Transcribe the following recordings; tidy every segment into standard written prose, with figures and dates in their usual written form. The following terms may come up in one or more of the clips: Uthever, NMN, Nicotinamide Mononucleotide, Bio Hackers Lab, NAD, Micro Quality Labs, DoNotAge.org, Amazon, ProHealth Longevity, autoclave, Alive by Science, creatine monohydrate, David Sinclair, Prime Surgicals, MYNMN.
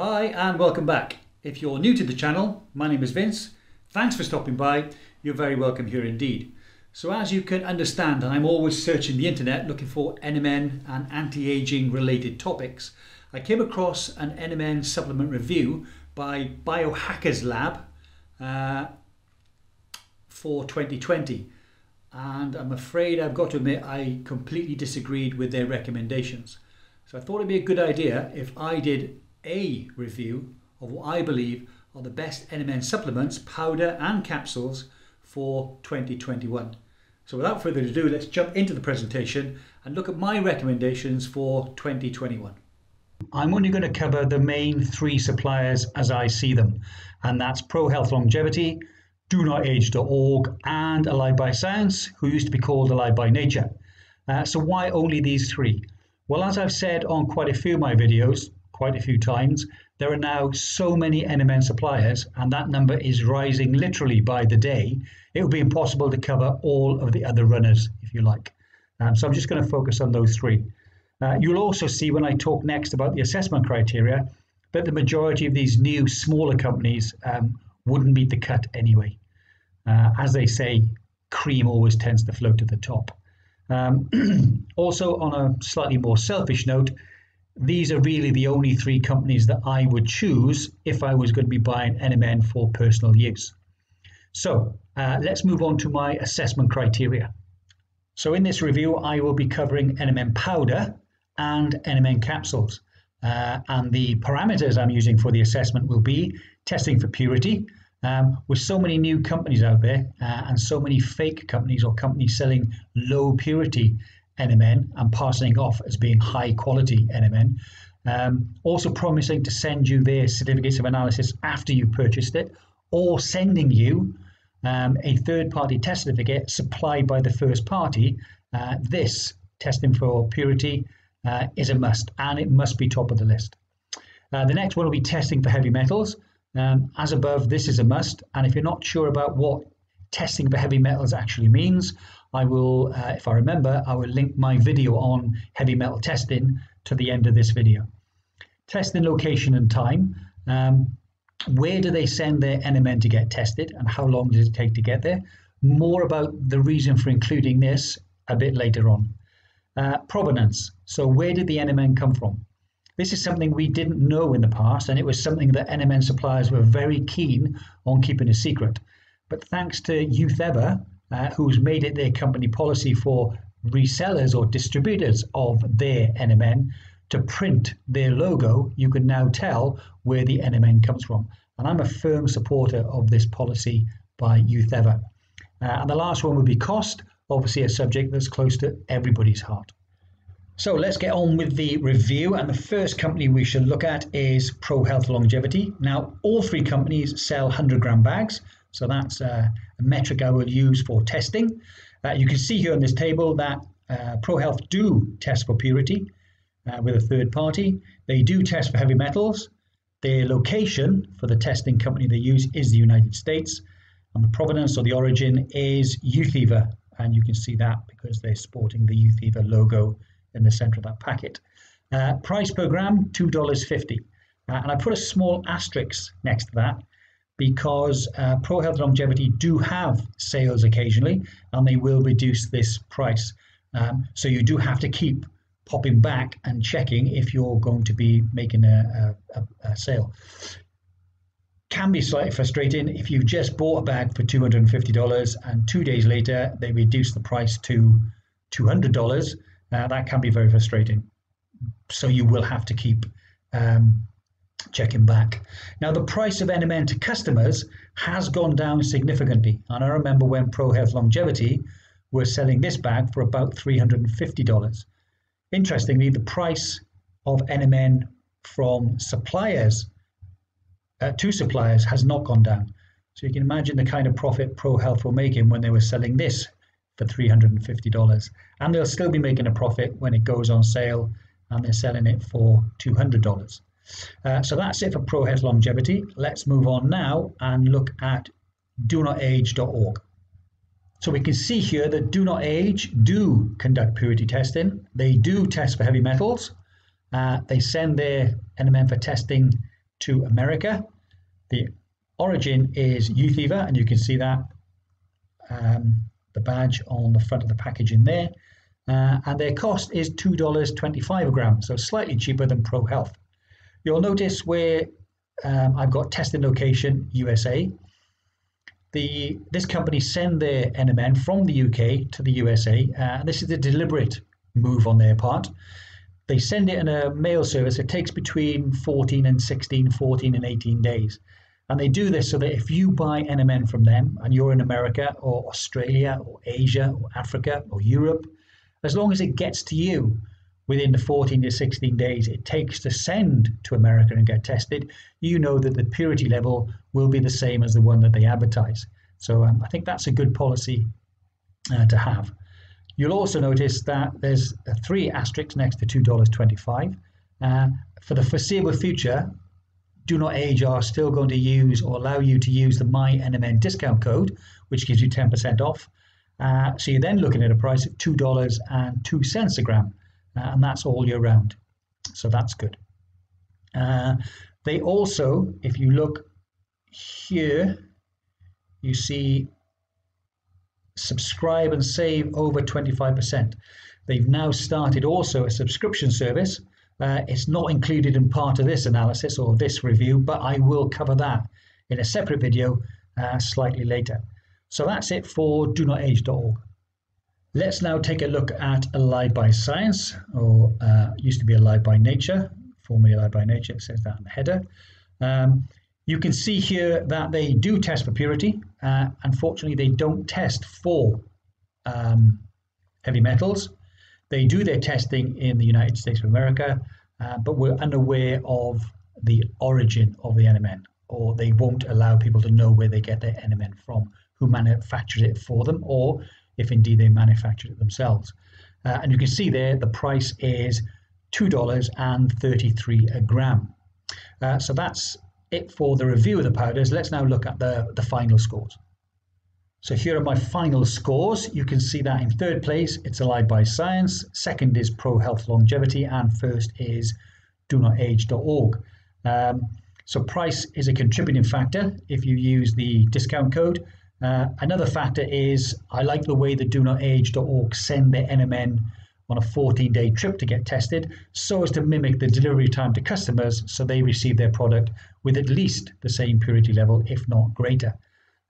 Hi and welcome back. If you're new to the channel, my name is Vince. Thanks for stopping by. You're very welcome here indeed. So as you can understand, I'm always searching the internet looking for NMN and anti-aging related topics. I came across an NMN supplement review by Bio Hackers Lab for 2020, and I'm afraid I've got to admit I completely disagreed with their recommendations. So I thought it'd be a good idea if I did a review of what I believe are the best NMN supplements, powder and capsules for 2021. So without further ado, let's jump into the presentation and look at my recommendations for 2021. I'm only going to cover the main three suppliers as I see them, and that's ProHealth Longevity, DoNotAge.org and Alive by Science, who used to be called Alive by Nature. So why only these three? Well, as I've said on quite a few of my videos, quite a few times, there are now so many NMN suppliers, and that number is rising literally by the day. It would be impossible to cover all of the other runners, if you like. So I'm just going to focus on those three. You'll also see when I talk next about the assessment criteria that the majority of these new smaller companies wouldn't meet the cut anyway. As they say, cream always tends to float to the top. Also, on a slightly more selfish note, these are really the only three companies that I would choose if I was going to be buying NMN for personal use. So let's move on to my assessment criteria. So in this review, I will be covering NMN powder and NMN capsules. And the parameters I'm using for the assessment will be testing for purity. With so many new companies out there and so many fake companies or companies selling low purity NMN and passing off as being high quality NMN, also promising to send you their certificates of analysis after you've purchased it, or sending you a third-party test certificate supplied by the first party. This testing for purity is a must, and it must be top of the list. The next one will be testing for heavy metals. As above, this is a must, and if you're not sure about what testing for heavy metals actually means, I will, if I remember, I will link my video on heavy metal testing to the end of this video. Testing location and time. Where do they send their NMN to get tested, and how long does it take to get there? More about the reason for including this a bit later on. Provenance. So where did the NMN come from? This is something we didn't know in the past, and it was something that NMN suppliers were very keen on keeping a secret. But thanks to Uthever, who's made it their company policy for resellers or distributors of their NMN to print their logo, you can now tell where the NMN comes from. And I'm a firm supporter of this policy by Uthever. And the last one would be cost, obviously a subject that's close to everybody's heart. So let's get on with the review, and the first company we should look at is ProHealth Longevity. Now, all three companies sell 100-gram bags, so that's a metric I will use for testing. You can see here on this table that ProHealth do test for purity with a third party. They do test for heavy metals. Their location for the testing company they use is the United States, and the provenance or the origin is Uthever, and you can see that because they're sporting the Uthever logo in the center of that packet. Price per gram, $2.50, and I put a small asterisk next to that, because ProHealth Longevity do have sales occasionally, and they will reduce this price. So you do have to keep popping back and checking if you're going to be making a sale. Can be slightly frustrating if you just bought a bag for $250 and 2 days later they reduce the price to $200. That can be very frustrating. So you will have to keep checking back. Now, the price of NMN to customers has gone down significantly, and I remember when ProHealth Longevity were selling this bag for about $350. Interestingly, the price of NMN from suppliers to suppliers has not gone down, so you can imagine the kind of profit ProHealth were making when they were selling this for $350, and they'll still be making a profit when it goes on sale and they're selling it for $200. So that's it for ProHealth Longevity. Let's move on now and look at DoNotAge.org. So we can see here that DoNotAge do conduct purity testing. They do test for heavy metals. They send their NMN for testing to America. The origin is Uthever, and you can see that the badge on the front of the package in there. And their cost is $2.25 a gram, so slightly cheaper than ProHealth. You'll notice where I've got testing location USA. This company send their NMN from the UK to the USA, and this is a deliberate move on their part. They send it in a mail service. It takes between 14 and 18 days. And they do this so that if you buy NMN from them and you're in America or Australia or Asia or Africa or Europe, as long as it gets to you within the 14 to 16 days it takes to send to America and get tested, you know that the purity level will be the same as the one that they advertise. So I think that's a good policy to have. You'll also notice that there's 3 asterisks next to $2.25. For the foreseeable future, DoNotAge are still going to use or allow you to use the My NMN discount code, which gives you 10% off. So you're then looking at a price of $2.02 a gram, and that's all year round. So that's good. They also, if you look here, you see subscribe and save over 25%. They've now started also a subscription service. It's not included in part of this analysis or this review, but I will cover that in a separate video slightly later. So that's it for DoNotAge.org. Let's now take a look at Alive by Science, or used to be Alive by Nature, formerly Alive by Nature, it says that in the header. You can see here that they do test for purity. Unfortunately, they don't test for heavy metals. They do their testing in the United States of America, but we're unaware of the origin of the NMN, or they won't allow people to know where they get their NMN from, who manufactured it for them, or if indeed they manufactured it themselves. And you can see there the price is $2.33 a gram. So that's it for the review of the powders. Let's now look at the final scores. So here are my final scores. You can see that in third place, it's Alive by Science. Second is ProHealth Longevity, and first is DoNotAge.org. So price is a contributing factor if you use the discount code. Another factor is I like the way that DoNotAge.org send their NMN on a 14-day trip to get tested so as to mimic the delivery time to customers so they receive their product with at least the same purity level, if not greater.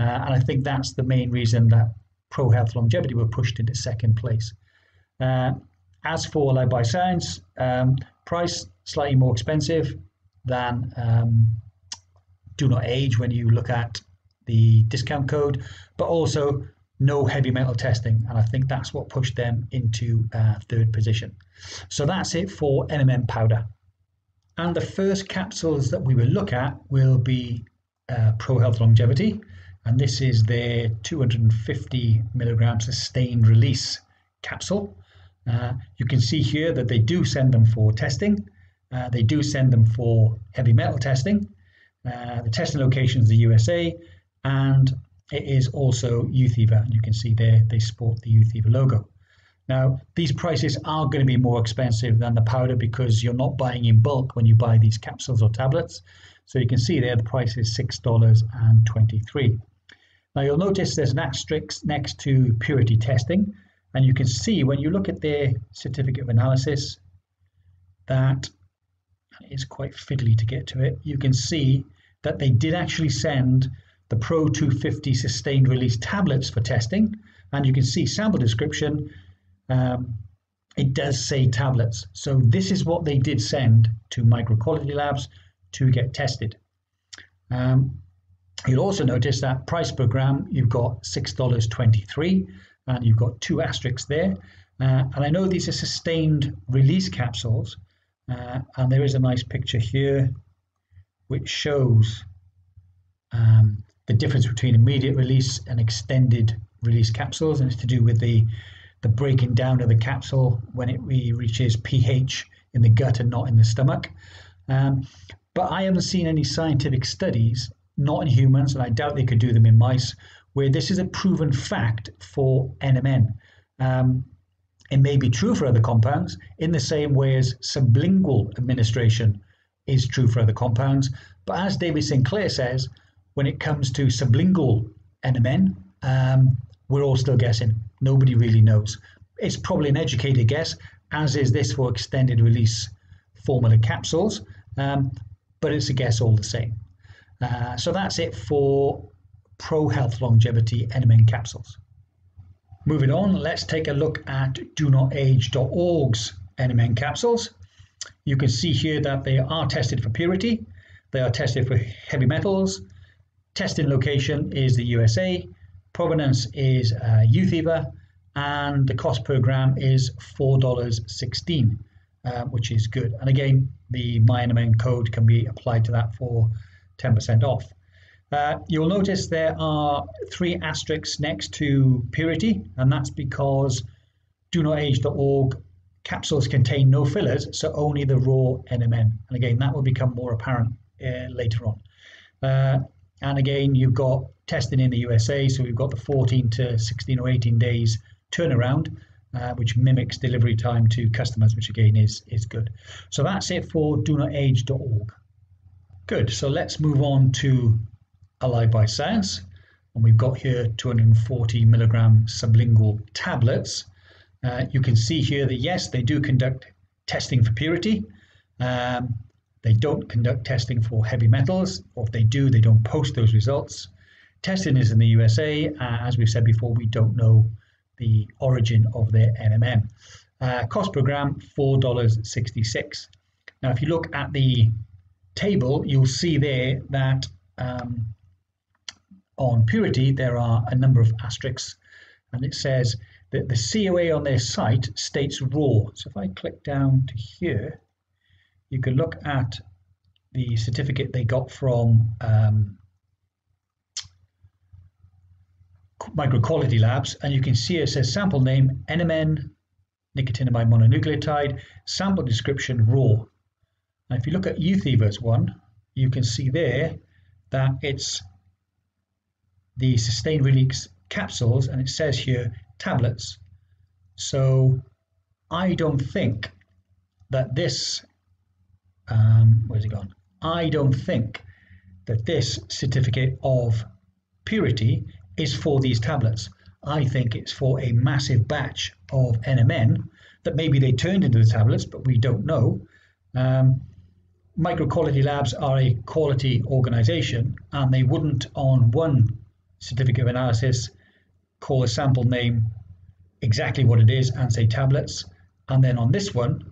And I think that's the main reason that ProHealth Longevity were pushed into second place. As for Alive by Science, price slightly more expensive than DoNotAge when you look at the discount code, but also no heavy metal testing, and I think that's what pushed them into third position. So that's it for NMN powder, and the first capsules that we will look at will be ProHealth Longevity, and this is their 250 milligram sustained release capsule. You can see here that they do send them for testing. They do send them for heavy metal testing. The testing location is the USA, and it is also Uthever, and you can see there they sport the Uthever logo. Now, these prices are going to be more expensive than the powder because you're not buying in bulk when you buy these capsules or tablets. So you can see there the price is $6.23. Now, you'll notice there's an asterisk next to purity testing, and you can see when you look at their certificate of analysis that it's quite fiddly to get to it. You can see that they did actually send the Pro 250 sustained release tablets for testing, and you can see sample description, it does say tablets. So this is what they did send to Micro Quality Labs to get tested. You'll also notice that price per gram, you've got $6.23, and you've got 2 asterisks there. And I know these are sustained release capsules, and there is a nice picture here which shows the difference between immediate release and extended release capsules, and it's to do with the breaking down of the capsule when it reaches pH in the gut and not in the stomach. But I haven't seen any scientific studies, not in humans, and I doubt they could do them in mice, where this is a proven fact for NMN. It may be true for other compounds in the same way as sublingual administration is true for other compounds. But as David Sinclair says, when it comes to sublingual NMN, we're all still guessing. Nobody really knows. It's probably an educated guess, as is this for extended release formula capsules, but it's a guess all the same. So that's it for ProHealth Longevity NMN capsules. Moving on, let's take a look at DoNotAge.org's NMN capsules. You can see here that they are tested for purity, they are tested for heavy metals, testing location is the USA, provenance is Uthever, and the cost per gram is $4.16, which is good. And again, the MyNMN code can be applied to that for 10% off. You'll notice there are 3 asterisks next to purity, and that's because DoNotAge.org capsules contain no fillers, so only the raw NMN. And again, that will become more apparent later on. And again, you've got testing in the USA, so we've got the 14 to 16 or 18 days turnaround, which mimics delivery time to customers, which again is good. So that's it for DoNotAge.org. Good, so let's move on to Alive by Science. And we've got here 240 milligram sublingual tablets. You can see here that yes, they do conduct testing for purity. They don't conduct testing for heavy metals, or if they do, they don't post those results. Testing is in the USA. As we've said before, we don't know the origin of their NMN. Cost per gram, $4.66. Now, if you look at the table, you'll see there that on purity, there are a number of asterisks, and it says that the COA on their site states raw. So if I click down to here, you can look at the certificate they got from Micro Quality Labs, and you can see it says sample name, NMN, nicotinamide mononucleotide, sample description, raw. Now, if you look at Uthever's one, you can see there that it's the sustained release capsules, and it says here tablets. So I don't think that this where's it gone? I don't think that this certificate of purity is for these tablets. I think it's for a massive batch of NMN that maybe they turned into the tablets, but we don't know. Micro Quality Labs are a quality organization, and they wouldn't on one certificate of analysis call a sample name exactly what it is and say tablets, and then on this one,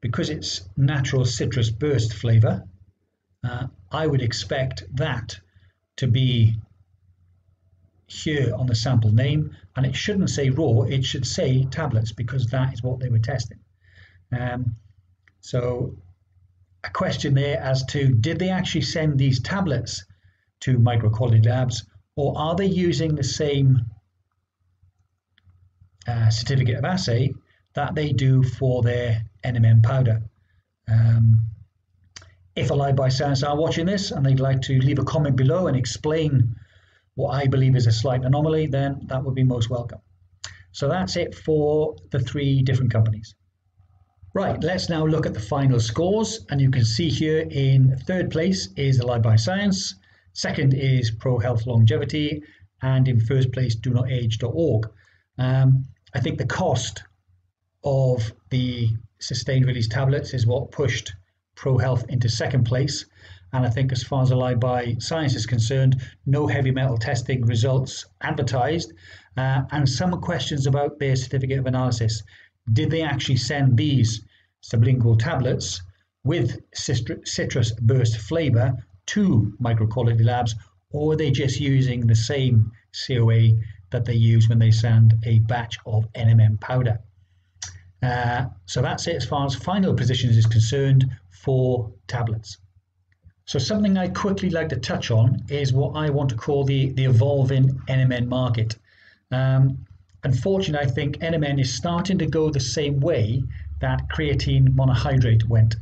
because it's natural citrus burst flavor, I would expect that to be here on the sample name, and it shouldn't say raw, it should say tablets, because that is what they were testing. So a question there as to, did they actually send these tablets to Micro Quality Labs, or are they using the same certificate of assay that they do for their NMN powder? If Alive by Science are watching this and they'd like to leave a comment below and explain what I believe is a slight anomaly, then that would be most welcome. So that's it for the 3 different companies. Right, let's now look at the final scores, and you can see here in 3rd place is Alive by Science, 2nd is ProHealth Longevity, and in 1st place DoNotAge.org. I think the cost of the sustained release tablets is what pushed ProHealth into 2nd place, and I think as far as Alive by Science is concerned, no heavy metal testing results advertised, and some questions about their certificate of analysis. Did they actually send these sublingual tablets with citrus burst flavor to Micro Quality Labs, or are they just using the same COA that they use when they send a batch of NMN powder? So that's it as far as final positions is concerned for tablets. So something I'd quickly like to touch on is what I want to call the evolving NMN market. Unfortunately, I think NMN is starting to go the same way that creatine monohydrate went.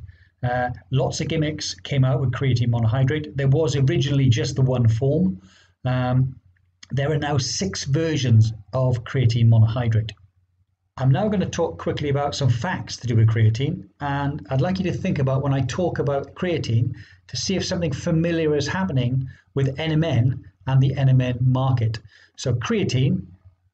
Lots of gimmicks came out with creatine monohydrate. There was originally just the one form. There are now 6 versions of creatine monohydrate. I'm now going to talk quickly about some facts to do with creatine, and I'd like you to think about when I talk about creatine to see if something familiar is happening with NMN and the NMN market. So creatine,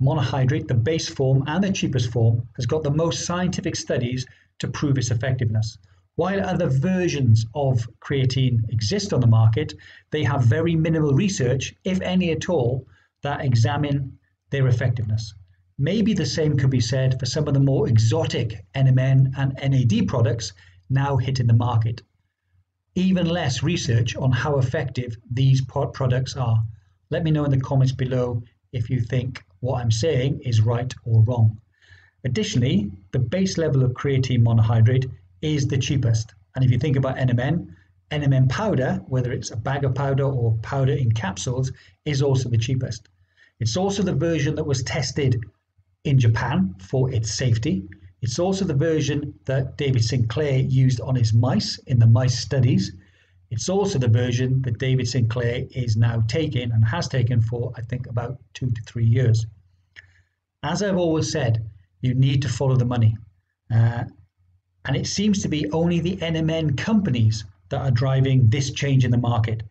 monohydrate, the base form and the cheapest form, has got the most scientific studies to prove its effectiveness. While other versions of creatine exist on the market, they have very minimal research, if any at all, that examine their effectiveness. Maybe the same could be said for some of the more exotic NMN and NAD products now hitting the market. Even less research on how effective these products are. Let me know in the comments below if you think what I'm saying is right or wrong. Additionally, the base level of creatine monohydrate is the cheapest. And if you think about NMN, NMN powder, whether it's a bag of powder or powder in capsules, is also the cheapest. It's also the version that was tested in Japan for its safety. It's also the version that David Sinclair used on his mice in the mice studies. It's also the version that David Sinclair is now taking and has taken for, I think, about 2 to 3 years. As I've always said, you need to follow the money. And it seems to be only the NMN companies that are driving this change in the market.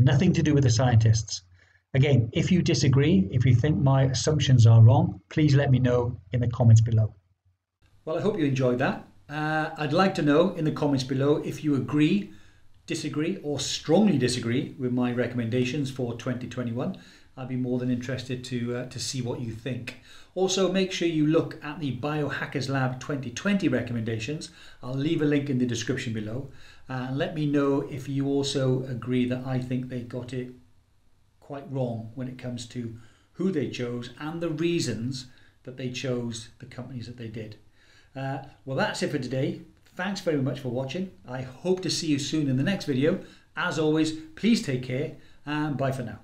Nothing to do with the scientists. Again, if you disagree, if you think my assumptions are wrong, please let me know in the comments below. Well, I hope you enjoyed that. I'd like to know in the comments below if you agree, disagree, or strongly disagree with my recommendations for 2021. I'd be more than interested to see what you think. Also, make sure you look at the Bio Hackers Lab 2020 recommendations. I'll leave a link in the description below. Let me know if you also agree that I think they got it quite wrong when it comes to who they chose and the reasons that they chose the companies that they did. Well, that's it for today. Thanks very much for watching. I hope to see you soon in the next video. As always, please take care and bye for now.